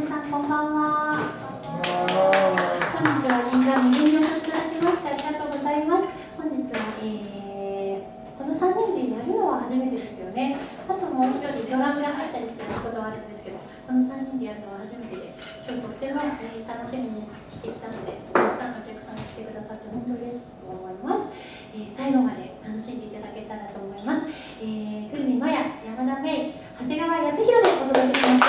皆さんこんばんは。本日は銀座にご来場いただきましてありがとうございます。本日は、この3人でやるのは初めてですよね。あともう一人ドラムが入ったりしてることはあるんですけど、この3人でやるのは初めてで、今日とっても、楽しみにしてきたので、たくさんのお客さんが来てくださって本当に嬉しく思います。最後まで楽しんでいただけたらと思います。久美まや、山田芽衣、長谷川康弘でお届けします。